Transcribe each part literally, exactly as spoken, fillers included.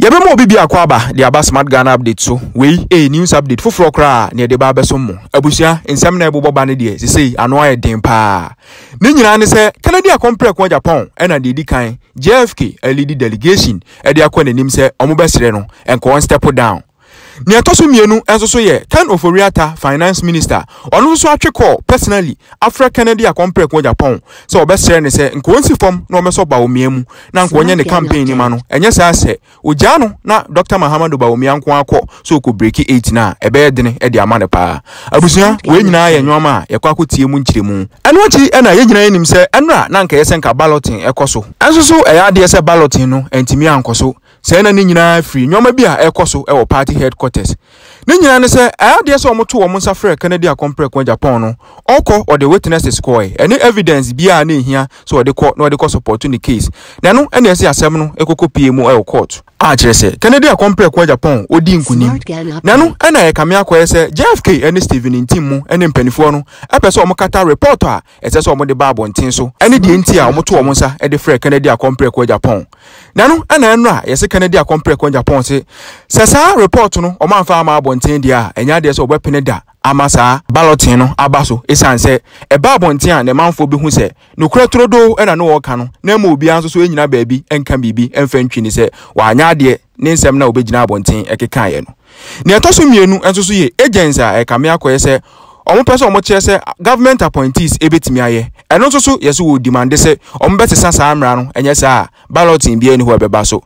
Yebe mo bibi akwaba de aba Smart Ghana Update so we a news update foforo kra na de ba abeso mo abusia nsem na ebobo ba ne de sisi ano aye den pa ni nyina ne se Kennedy akompre ko Japan e na de di kan J F K a lead delegation e de akwa nanim se omo besere no enko one step down ni atoso mienu enso so ye Ken Ofori-Atta finance minister onu so atwe call personally afra Kennedy akompre ko Japan so obesere ne se enko onsi form na omeso ba omiamu na enko onye ne campaign ni ma no enye se ase ojano na Doctor Mahmoud Bawumia nko akọ so ko break eight na ebe ye dene e de ama ne pa abusia we nyina ye nwoma ye kwa kotie mu nkiremu eno ochi e na ye nyina enim se enra na enka ye se nka balloting ekoso enso so e ya de se balloting no entimi ankoso se na ni nyina free nyoma bia ekoso e wo party headquarters ni nyina ne se ade se omoto wo monsa frɛ Kennedy akompre ko Japan no okɔ or the witnesses kɔe any evidence bia na ehia so de kɔ no de kɔ support ni case na no ene se asɛm no ekokɔ pie mu e court a kyerɛ sɛ Kennedy akompre ko Japan odi nkunim na no ene e kame akɔe sɛ J F K ene Steven ntim mu ene mpanifo no epɛ sɛ omokata report a ɛsɛ sɛ omode ba abɔnten so ene de nti a omoto wo monsa e de frɛ Kennedy akompre ko Japan na no ene enra yɛse Kennedy akompre ko Japan se sɛsa report no omanfa ama abɔnten dia enya de sɛ obɛpene da amasa balloting no abaso esan se e ba abɔnten a ne manfo bi hu se nokura trodo ena no woka no na ma obi anso so enyina baabi enka bibi emfa ntwini se wa anya de ne nsɛm na obɛgyina abɔnten ekeka ye no ne atoso mienu enso so ye agents a ekame akɔye se omo pese omo chese government appointees ebetimi aye eno so so yeso wo demand se omo betesa saa mra no enye saa balloting bi eni ho ebeba so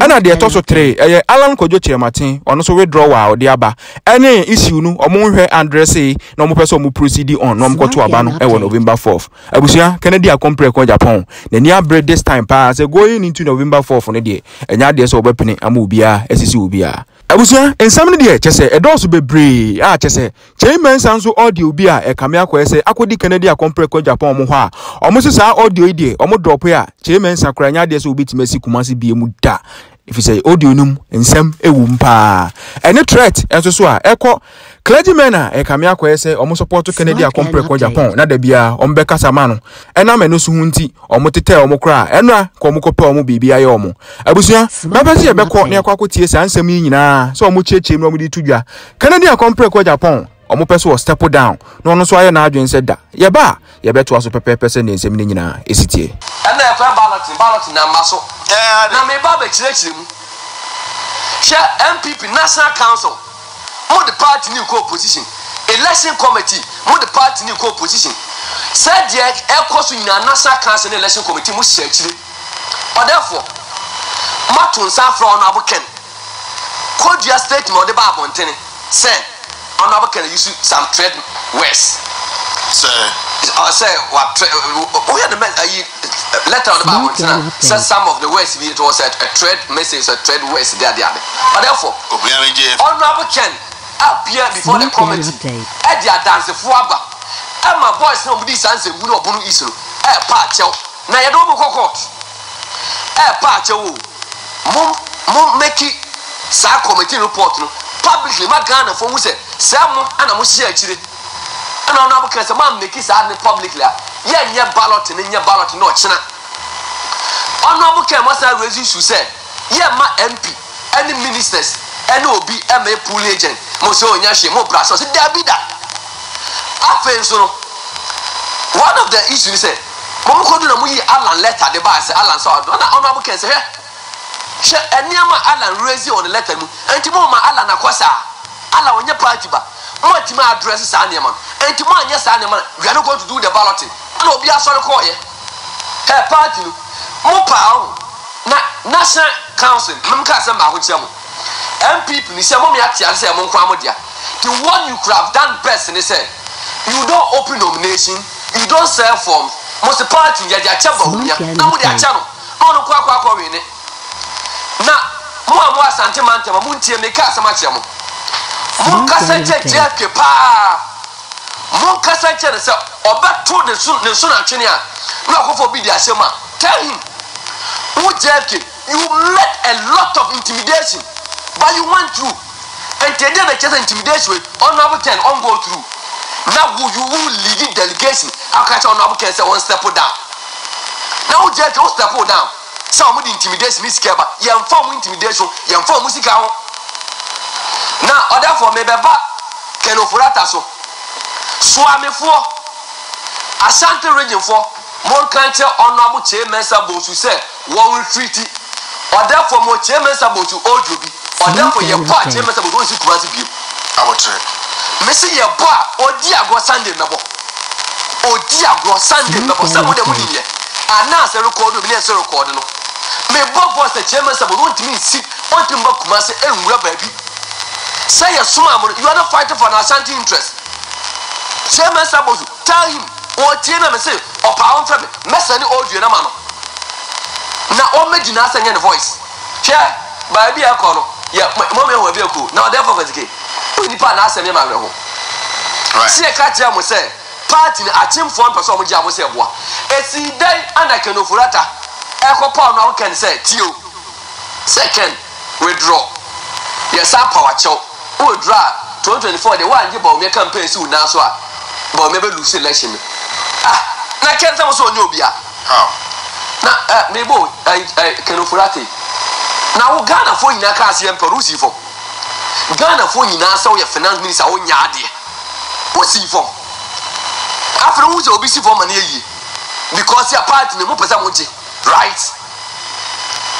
ana de etoso three eye alan kojo chirematin ono so withdrawal a odi aba ene issue nu omo nhwe address e na omo pese omo proceed on no mkoto aba no ewo November fourth abusia Kennedy akompre ko Japan na ni abre this time pa say going into November fourth ne de enya de so obepene ama obi a esisi obi a abusia ensam ne de chese edoso bebre a chese chairman sanso audio obi a ekame akoyese akodi Kennedy akompre ko Japan mo ho a omo sesa audio ide omo drop ya chairman sakura nya de so obitimasi kumasi biemu da if you say audio num nsem ewum pa any threat enso so a ekọ clergymen a ekame akọ ese omo support Kennedy akompre ko Japan na da bia omo beka sama no ena menu so hunti omo tete omo kra ena ko omo kopa omo bibia ye omo abusia baba se ebekọ na ekọ akọtie sa nsem yi nyina so omo chechie mu omo di tudwa Kennedy akompre ko Japan omo pese o step down no no so aye na adwen se da ye ba ye beto aso pepepe ne nsem ne nyina esitie ena e fa balance balance na maso na me ba ba chirechiri mu she M P P National Council mo the party new co-opposition election committee mo the party new co-opposition said the ekosu in National Council election committee mo chirechiri or therefore matun san from na boken code your statement or the ba bontene said on aboken you see some trade words sir I say what we had the letter on the Bible says some of the words it was a, a trade message a trade words there there but therefore honorable Ken appear before the committee at their dance for aba and my boys no be sense we no bunu isro e pa chew na you don't go court e pa chew mum mum make sa committee report no publicly ma Ghana for we say some and am share chire and on our case, a man make his hand publicly. Yeah, yeah, ballot and yeah, ballot, no china. On our case, must I resist to say, yeah, my M P, any ministers, any O B, M A pool agent, Monsieur Nyashi, more brass, there be that. I feel so. One of the issues is, Come could you we Alan letter the bar, say Alan saw, on our case, here. She and Yama Alan raise you on the letter, and tomorrow my Alan Aquasa, Alan on your party bar. What you might address is animal, and to my yes animal, we are not going to do the balloting. And I'll be a sort of call here. Her party, Mopao, National Council, Mamkasama, which M P P, Miss Momiati, and Samon Kramodia. The one you could have done best, and they said, you don't open nomination, you don't sell forms, most party, yet your chapel, nobody a channel, on a quack in it. Now, more was Santimanta, Muntia, Mikasamachiamo. Munkasanje J F K pa Munkasanje ne se obeto de su ne su na twene a na akofo bi di asema tell him who J F K you met a lot of intimidation but you went through and they did the chase intimidation on number ten on go through now who you will lead the delegation I catch on number ten say one step down now J F K one step down Some would intimidate me, Skeba. You inform intimidation, you inform Musikao. Now, other for me, Baba, Ken Ofori-Atta so. Swami for Ashanti region for more country on Namu Chemensa Bosu say, one will treat it. Or therefore, more Chemensa Bosu, old you be. Or therefore, your part Chemensa Bosu Kurasi be. I would say, Messi, your bar, or dear God Sunday Nabo. Oh dear, God, Sunday, but some of them would be here. And now, I record the blessed record. May Bob was the chairman, but won't mean sick, want to mock Master and baby. Say a swam, you are not fighting for an Ashanti interest. Chairman Sabozu, tell him, or Tina Messi, or Pound Family, Messani or Gianamano. Now, all made you not sing in a voice. Chair, by a corner. Yeah, my moment will be a cool. Now, therefore, it's gay. We need to ask him. See a cat, Jam will say. Party at him for one person with Jamosewa. It's the day and I can offer that. Echo Pound now can say to you. Second, withdraw. Yes, our power chow. We'll draw twenty twenty-four. The one you bought me a campaign soon now, so but maybe lose election. Ah, now can't tell us on Nubia. How now, maybe I can offer that. Now, Ghana for in a class and Perusi for Ghana for in answer your finance minister on Yadi. What's he for? After who's a busy for money because your party in the Mopazamoti, right?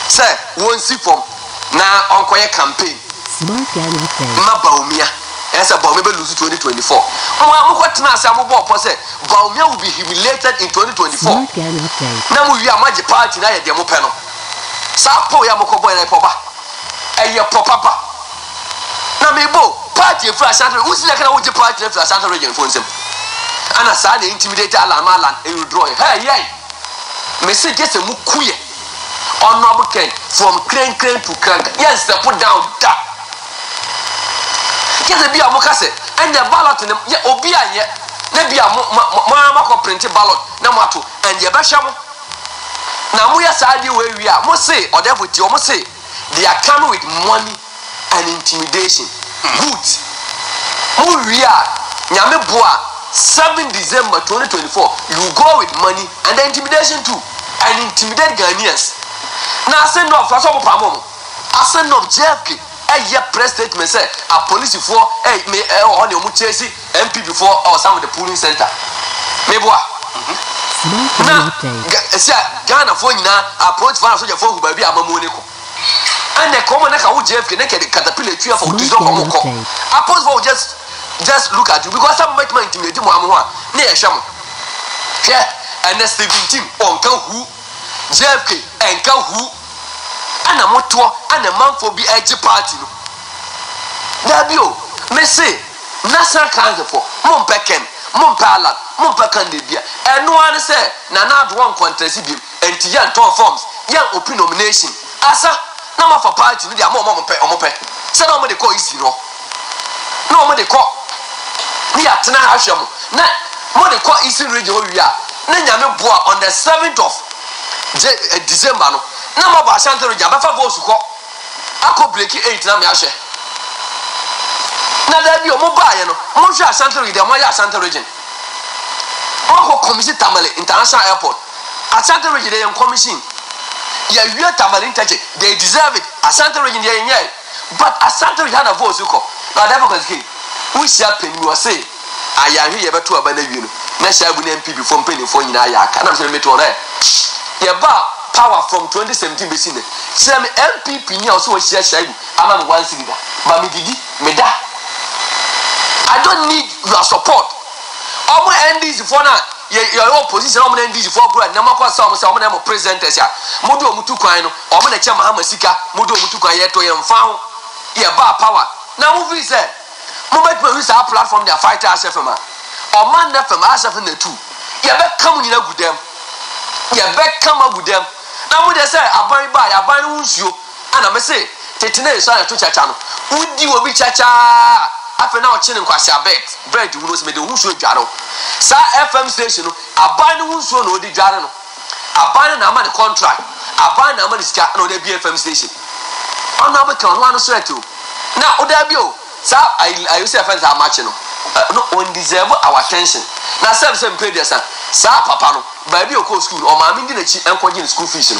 Sir, won't see from now on quiet campaign. Smart Bawumia, as a Bawumia lose twenty twenty-four. Oh, I'm what Nassamo Bob said Bawumia will be humiliated in twenty twenty-four. Now we are magic party now at the Mopano. Sapo Yamoko and Papa and your Papa. Now, maybe party in France, who's the party in France region for him? And I said, intimidated Alamalan, and you draw it. Hey, hey, Messi gets a mukuye on normal cane from crane crane to crank. Yes, they put down that. Get a beer mocasset and the ballot in the Obia yet. Maybe a Mamako printed ballot, Namatu, and the Bashamo. Now we are sad you where we are. Mose or that with your Mose. They are coming with money and intimidation. Good. Who we are, Yamebua. seventh December twenty twenty-four, you go with money and the intimidation too, and intimidate Ghanaians. Now, I send off, I saw Pamomo, I send off J F K, a year press statement said, a police for a may on your Muchesi, M P before or some of the polling center. Maybe what? Now, Ghana phone now, approach for a soldier for who may be a Mamoniko. And the common Naka J F K, the caterpillar tree for Tizok Omoko. I post for just. Just look at you because some might mind to me. Near Sham, and the sleeping team on Kahu, J F K, and Kahu, and a motor and a man for be a party. W, Messi, Nassar Kanza for Montpecan, Montpala, Montpecan Libya, and no one said, Nanad one contested him, and Tian Tom forms, young opinion nomination. Asa, number for party, they are more Mompet or Mompet. So nobody calls you. No, money call. We are Tana Hasham. Now, money call is in radio. We are Nanyam Boa on the seventh of December. Now, my Santa Rija, my father's call. I could break it eight Namashe. Now, there be a mobile, you know, Monja Santa Rija, Maya Santa Region. Oh, Commission Tamale International Airport. At Santa Rija, they are commission. Yeah, you are Tamale Interjet. They deserve it. At Santa Region, yeah, yeah. But at Santa Rija, a voice you call. Now, never consider who shall pay you or say, I am here to abandon you. Next, I will M P before paying for you. I cannot tell me to honor. Your bar power from twenty seventeen Bessin. Some M P Pinion also share shine. I'm one singer. Mammy Didi, Meda. I don't need your support. I'm going to end this for now. Your opposition, I'm going to end this for grand. Now, I'm going to present this. Modo Mutukaino, I'm going to tell Mahamasika, Modo Mutukayeto, and found your bar power. Now, who is there? Moment where we our platform, they are fighting ourselves. Or man, that from ourselves in the two. You better come with them. You better come up with them. Now, when they say, I buy by, I buy you. And I may say, Tetina is on a Twitch channel. Who do you be chacha? After now, chilling quite a bit. Bread, you will make the Wushu Jaro. Sir F M station, I buy the Wushu no the Jarano. I buy the number of the contract. I buy the number of the B F M station. On number two, one or two. Now, Odabio, sir, I I say friends are matching. No one deserve our attention. Now, some some pay their son. Sir, Papa, no, baby, you go school or my mindi na chi encouraging school fees.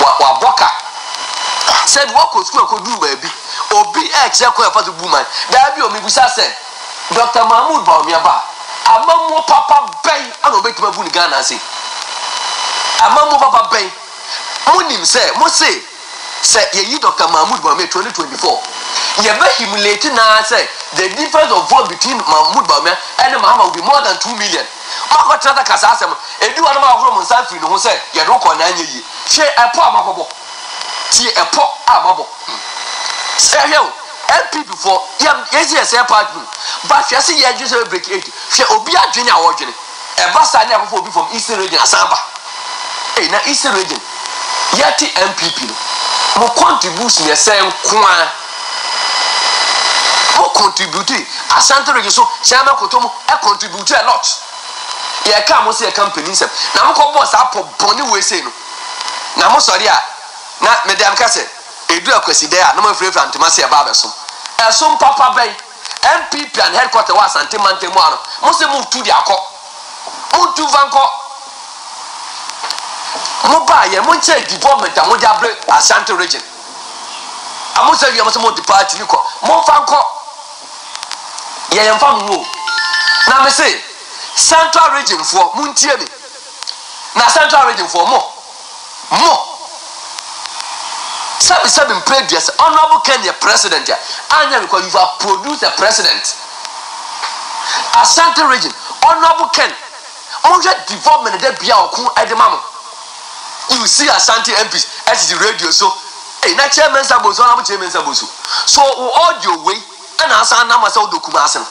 wa boka said what could school could do baby or be exactly for the woman that be omi busa say Doctor Mahmoud Bawumia ba amamo papa ben anobetuma bu ni Ghana say amamo papa ben monim say mo say say ye Doctor Mahmoud Bawumia twenty twenty-four ye be humiliating na say the difference of vote between Mahmoud Bawumia and Mahama will be more than two million. Mako tata kasasem edu wana ma akoro monsan firi no ho se ye do ko na anyeyi hwe epo amabobo tie epo amabo se hwe L P before ye ye se part group ba hwe se ye adwese break eight hwe obi adwene a wodwene e ba sa na akofo obi from Eastern region asamba e na Eastern region yati M P P no mo contribute ne se nkoa mo contribute Asante region so chama kotomo e contribute a lot. Yeah, come see a company. Now, boss up for Bonnie Way say no. Now, most of the not Madame Cassette, a dual question there, no more free from Tomasia Barberson. And some Papa Bay, M P P and headquarters was Antimantemano. Must move to the Accord. Move to Vanco Mobile, and Monte development and Mojable Ashanti region. I must say you must move the party. You call more Vanco. Yeah, I'm from you. Now, I say. Central region for Muntiemi. Now central region for more. More. Seven seven pages. Honorable Kenya president. And then because you have produced a president. A central region. Honorable Ken. Hundred development that be our cool at the moment. You see a Santi M Ps as the radio. So hey, not chairman Sabosu, honorable chairman Sabosu. So all your way and answer number so documentation.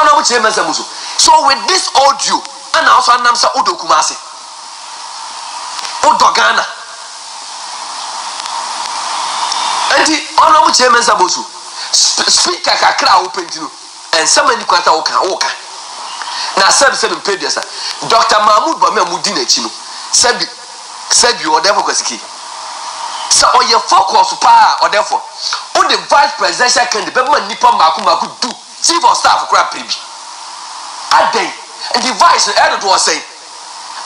So with this audio, and also Namsa Udo Kumasi, Udo Ghana, and the honorable chairman Sabosu, speaker Kakra open to and someone you can't walk. Now, seven seven pages, Doctor Mahmoud Bawumia Mudine Chino said, said you are never going to ski. So, or your focus, or therefore, on the vice presidential candidate, Nippon Makuma could do. Chief of staff crap baby. I day and the vice the editor was saying,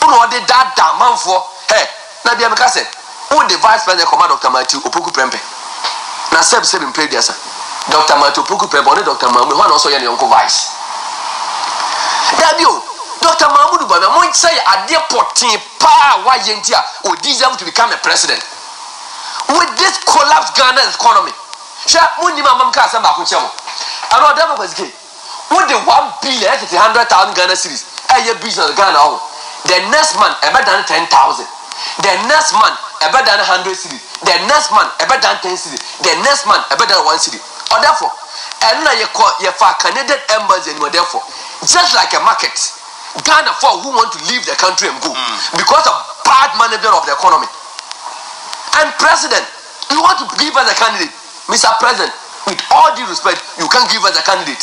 "Oh no, they that damn man for hey." Now the American said, "Oh, the vice president command Doctor Matthew Opoku Prempeh." Now seven seven play there, sir. Doctor Matthew Opoku Prempeh, only Doctor Mahmoud. One also your uncle vice. That you, Doctor Mahmoud Bawumia, I'm going to say at the fourteen power why India would deserve to become a president with this collapsed Ghana economy. Sure, money, my mom can't send back with you. I know that was gay. With the one billion, eighty hundred thousand Ghana cities, and your business Ghana, the next man ever done ten thousand, the next man ever done a hundred cities, the next man ever done ten cities, the next man ever done one city. Or therefore, and now you call your far Canadian embassy, and therefore, just like a market, Ghana for who want to leave the country and go mm. because of bad management of the economy. And president, you want to give us a candidate, Mister President. With all due respect, you can't give us a candidate.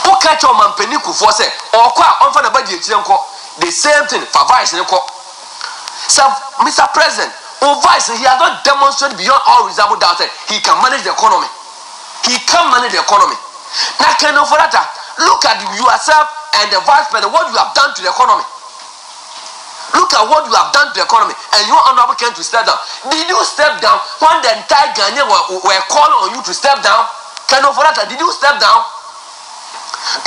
Who catch your man peniku for say or quite on for the body the same thing for vice in the court. So Mister President, or vice he has not demonstrated beyond all reasonable doubt that he can manage the economy. He can manage the economy. Now Ken Ofori-Atta, look at yourself and the vice president, what you have done to the economy. Look at what you have done to the economy, and you honorable Ken to step down. Did you step down when the entire Ghanaian were, were calling on you to step down? Ken Ofori-Atta, did you step down?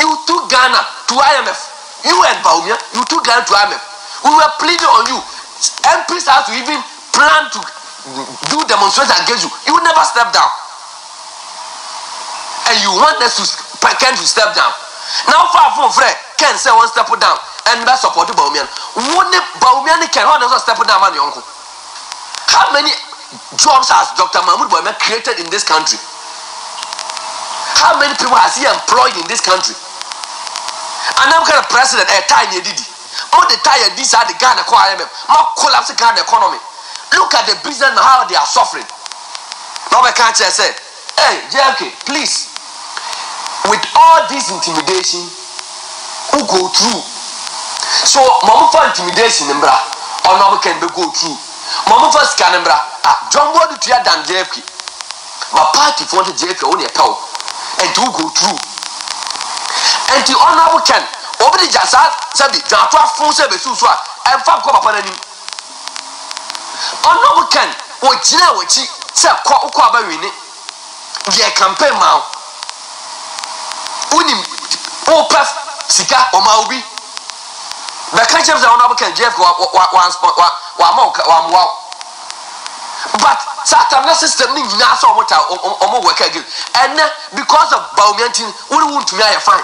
You took Ghana to I M F. You and Bawumia, you took Ghana to I M F. We were pleading on you. M Ps had to even plan to do demonstrations against you. You never stepped down. And you want us to Ken to step down. Now far from Fred, Ken said one step down. And that's supported Bawumia. One Bawumia can also step down on your uncle. How many jobs has Doctor Mahmoud Bawumia created in this country? How many people has he employed in this country? And I'm kind of president, a tiny didi. All the tired these are the Ghana economy. Not collapse the Ghana economy. Look at the business and how they are suffering. Now my country said, hey, J F K, please. With all this intimidation, who go through? So, mama for intimidation, mbra, honorable can be go through. Mama for scan, mbra, ah, John Ward to ya than J F K. My party for the J F K only a cow, and to go through. And the honorable can, over the Jazz, said the Jaffa Fonsebesu, and Fab Copapanin. ono bukan wo jina wo chi se kwa kwa ba wini de campaign ma unim o pa sika o ma obi the catch of the ono bukan J F K one spot wa ma wa wa but Satan system ni nyina so omota omo work again and because of Bawumia thing we want to me I fine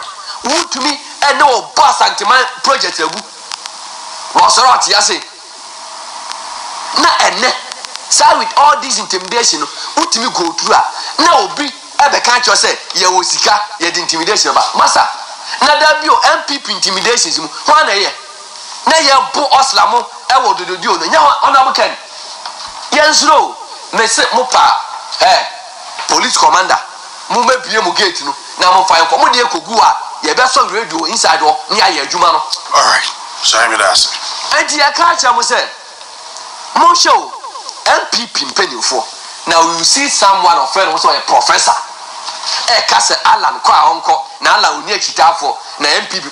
want to me and no boss antiman project abu no so rot ya say na ene say with all this intimidation what me go through na obi e be kan cho say ye wo sika ye intimidation ba masa na da bio M P P intimidations mu ho na ye na ye bo oslamo e wo dododio no nya ona mo kan Yensro, Messi Mopa, eh, police commander, Mume Piemu Gate, no, now fire Commodia Kugua, your best on radio inside or near Jumano. All right, Simon asked. And the Akacha was said, Mosho, M P P penny for. Now you see someone of friend also a professor. Eh, Castle Alan, Kwa Uncle, Nala near Chitafo, na M P P.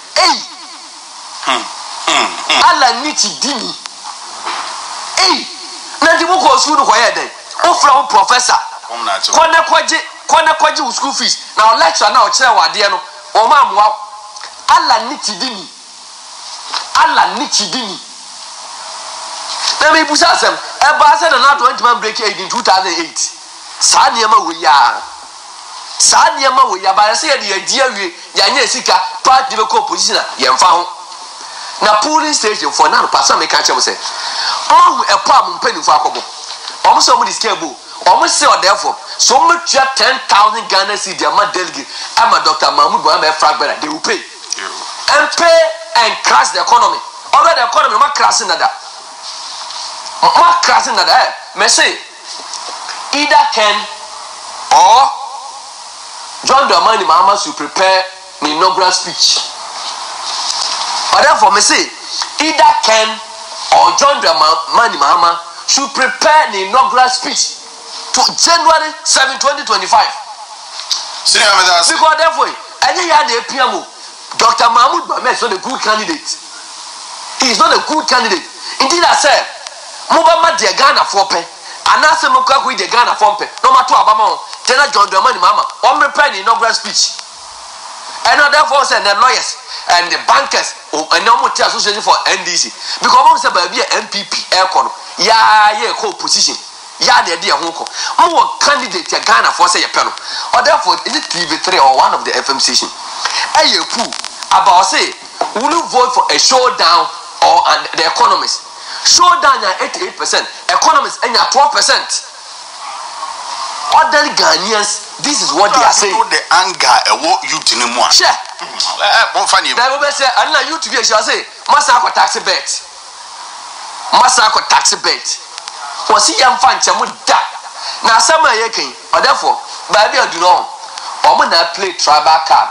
Hey, Alan Nichi Dini. Hey. Nanti mo ko school ko yede o fra o professor ko na kwaje ko na kwaje school fees na o lecture na o chere wade no o ma amwa ala ni tidini ala ni tidini na me busa sem e ba se na twenty man break in two thousand eight sa ne ma wo ya sa ne ma wo ya ba se ye di awie ya nya sika party be ko position ye mfa ho na polling station for now pastor me ka che mo se oh e pa mo mpani fo akobo omo se omo disable omo se o therefore so mo tia ten thousand Ghana cedi ama delegate ama Doctor Mahmoud Bawumia fragbera they will pay and pay and crash the economy over the economy ma crash nada ma crash nada eh me say either Ken or John Dramani Mahama should prepare an inaugural speech. But therefore, me say either Ken or John Dramani Mahama should prepare the inaugural speech to January seventh twenty twenty-five. See, because therefore, any year the P M O, Doctor Mahmoud Bawumia is not a good candidate. He is not a good candidate. Indeed, I said, Mubama de Ghana for pay, and I said, Mukaku de Ghana for pay, no matter Abama, General John Dramani Mahama, or prepare the inaugural speech. And therefore, said the lawyers and the bankers and the association for N D C because we say baby M P P aircon yeah yeah co position yeah the idea who come our candidate in Ghana for say pelo or therefore is it T V three or one of the F M station eh you about say will you vote for a showdown or and the economists showdown at eighty-eight percent economists and at twelve percent other Ghanaians, this is what they are saying. The anger, a war you to no more. Sure. Funny. They will say, I know you to be a shall say, Masako taxi bet. Masako taxi bet. Was he young fan? Chamu da. Now, some are yaking, or therefore, baby, I do know. I'm going to play tribal card.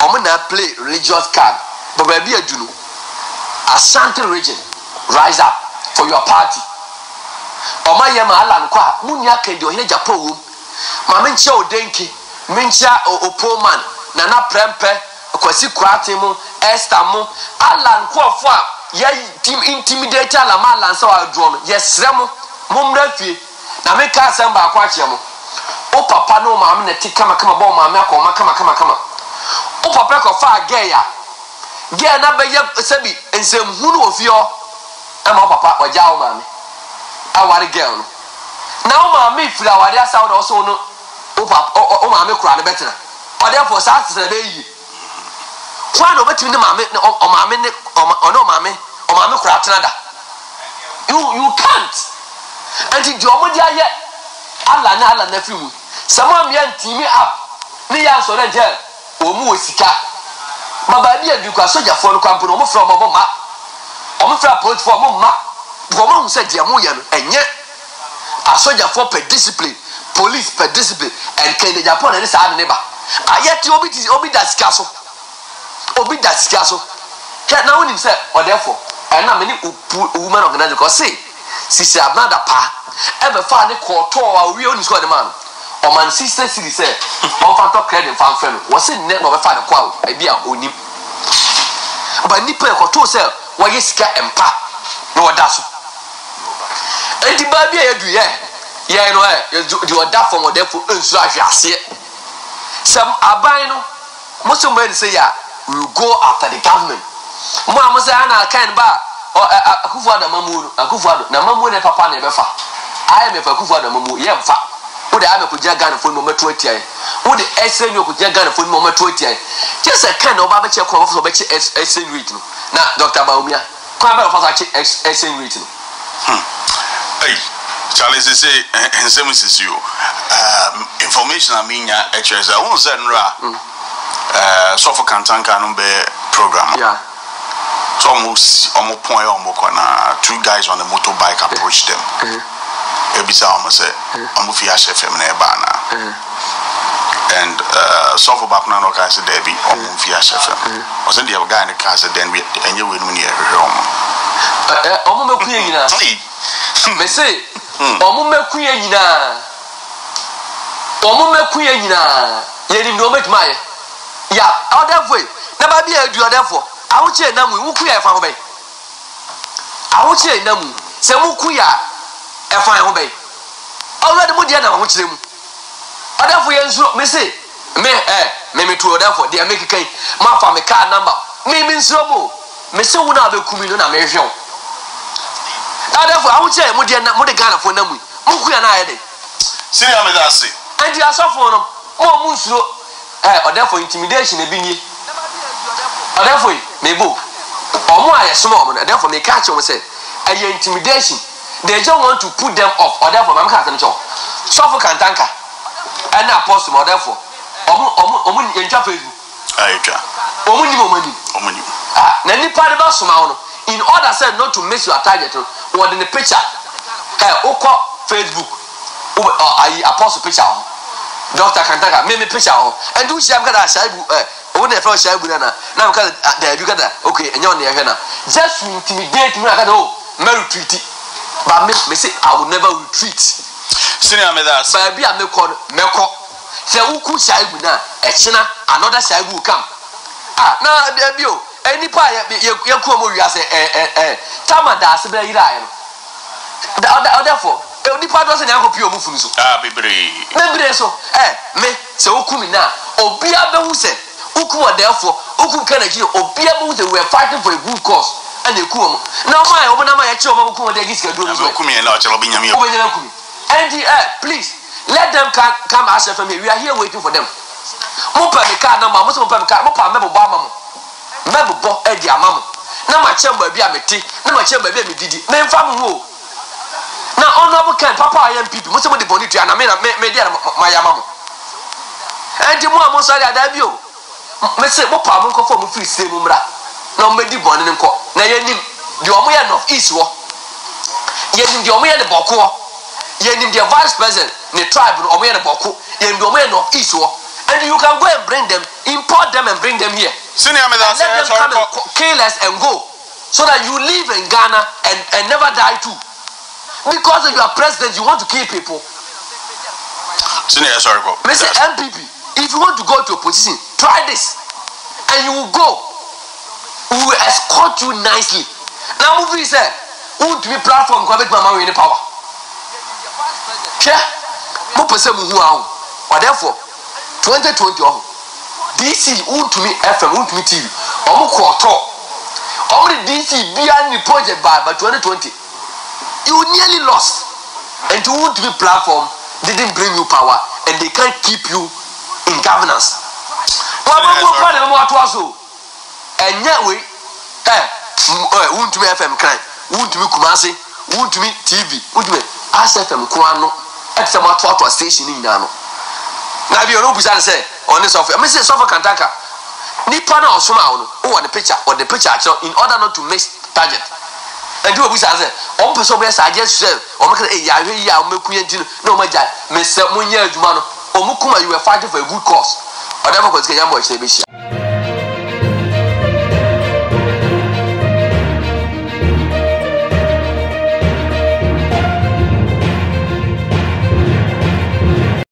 I'm going to play religious card. But baby, I do know. Ashanti region, rise up for your party. Oma yema ala nkwa munya kedo hine japowu ma menche odenki menche opoman na na Prempeh kwasi kwate mu Esther mu ala nkwa fo a ye intimidate ala ma ala nsa wa drum yesre mu mumra fie na me ka asem ba kwa kye mu o papa no ma me nete kama kama ba o ma me akoma kama kama kama o papa ko fa geya geya na be ye sebi ensem hu no ofie o ama papa o ja o ma me awari girl now ma me fira awari asawo na so no o pa o ma me kura ne betena o therefore sa se be yi kwa no betimi ne ma me o ma me ne o no ma me o ma me kura tena da you you can't and the omo dia ye ala na ala na fi mu sama me antimi app ne ya so na je o mu osika baba bi adu kwa soja fo no kwampo no mo fra mo ma o mo fra politics fo mo ma Goma said Yamuyan and yet a soldier for per discipline, police per discipline, and Kennedy Japan and his other neighbor. I yet to obey that's castle. Obey that's castle. Can't know himself, or therefore, and not many women organized because say, Sister Abnada Pa, ever found a quarter or we only scored a man. Or my sister city said, on Fanto Credit Fan Friend was in name of a fan of Qual, a beer only. But Nipper or two sell, why you scare and pa, no, that's And the baby, you do, yeah. Yeah, you know, you are that from what they put in Swahili. Some Abino, most men say, yeah, we will go after the government. Mamma Zana can't buy or a Kufada Mamoon, a Kufada, Namamu and Papa Nebefa. I am a Kufada Mamu, Yemfa. Would I have a Kujagan for number twenty? Would the S N U Kujagan for number twenty? Just a kind of Babacha Kofa Bachi S N written. Now, Doctor Bawumia, come out of S N written. Hey, Charlie, they say, and same as you. Information I mean, actually, I won't send Ra. So for Kantanka number program. Yeah. So almost almost point almost two guys on the motorbike approached them. Ebisa almost said, almost fiasco feminine bana. And so for back now, no guys said Debbie almost fiasco feminine. Was in the other guy in the car said then we and you win when you ever home. Almost me queen, you know. Me say, almost me queen, you know. Almost me queen, you know. You didn't know me, my. Yeah, other way. Never be a do therefore. I would say, Namu, who queer from obey. I would say, Namu, Samu queer, and fine obey. Already, Mudiana, which them. Other for you, Miss it. May eh, maybe two or therefore, they are making cake, my family card number. Maybe so, Miss Wuna, the Kumina, Mario. Therefore, I would say, Mudiana, Mudigana for Namu, Muku and I did. See, I'm a Darcy. And you are so for them, or Musso, or therefore intimidation, a bini. Therefore, maybe, or more I assume, and therefore they catch you and say, and your intimidation, they don't want to put them off, or therefore, I'm can't control. So for Kantanka, and now possible, or therefore, or when you interpret, I can. Or when you money, or when you are. Nanny Padabas, in order said not to miss your target, or in the picture, or Facebook, or I apostle picture, Doctor Kantanka, maybe picture, and do she have got a side. When I first said, now there you got that. Okay, and you're near Hannah. Just to intimidate me, I got no married treaty. But Miss Missy, I will never retreat. Senior Medas, I be a milk called Melco. There who could say, a China, another side will come. Ah, now there be any pie, your Kumoria say, eh, eh, Tamada, Sabay. Therefore, the part doesn't have a pure movement. Ah, be brave. Maybe so, eh, me, so Kumina, or be other who said. Ukuma therefore, Uku Kennedy, or Piamu, they were fighting for a good cause, and the Kum. Now, my own, my actual Ukuma, they get to do and the air, please let them come as a family. We are here waiting for them. Mopa the car number, Muslim Pamka, Mopa, Mabo Bama, Mabo Bob, Eddie Amam. Now my chamber be a meeting, now my chamber be a Didi, men from who? Now, honorable can Papa and people, most of the Bonita, and I made my Yamam. And the more Mosada Dabio. Mese mo pa mo kofo mo free same mra na mo di bone nko na yanim de omo ya north east wo yanim de omo ya de boko wo yanim de vice president ne tribe no omo ya de boko yanim de omo ya north east wo and you can go and bring them import them and bring them here senior me that say let them come and kill us and go so that you live in Ghana and and never die too because if you are president you want to kill people senior sorry go Mese M P P. If you want to go to a position, try this, and you will go. We will escort you nicely. Now, movie said, "Who to be platform government mama in the power?" Yeah, more person who are. But therefore, twenty twenty oh, D C who to me F M who to me T V, almost quarter. Only D C beyond the project by by twenty twenty, you nearly lost, and the who to be platform didn't bring you power, and they can't keep you. In governance, what we want to what was so, and yet we, eh, won't be F M crime, won't be Kumasi, won't be T V, won't be S F M Kuano, at some what was station in Nano. Now, you know, I say, on this offer, Missus Sofa Kantaka, Nipana or Sumano, or the picture, or the picture, in order not to miss target. And do a business, on person, I just said, or make a Yahoo, Milkuyan, no matter, Mister Munya Jumano. Omukuma, you were fighting for a good cause. Whatever was Kenya Mosh, they be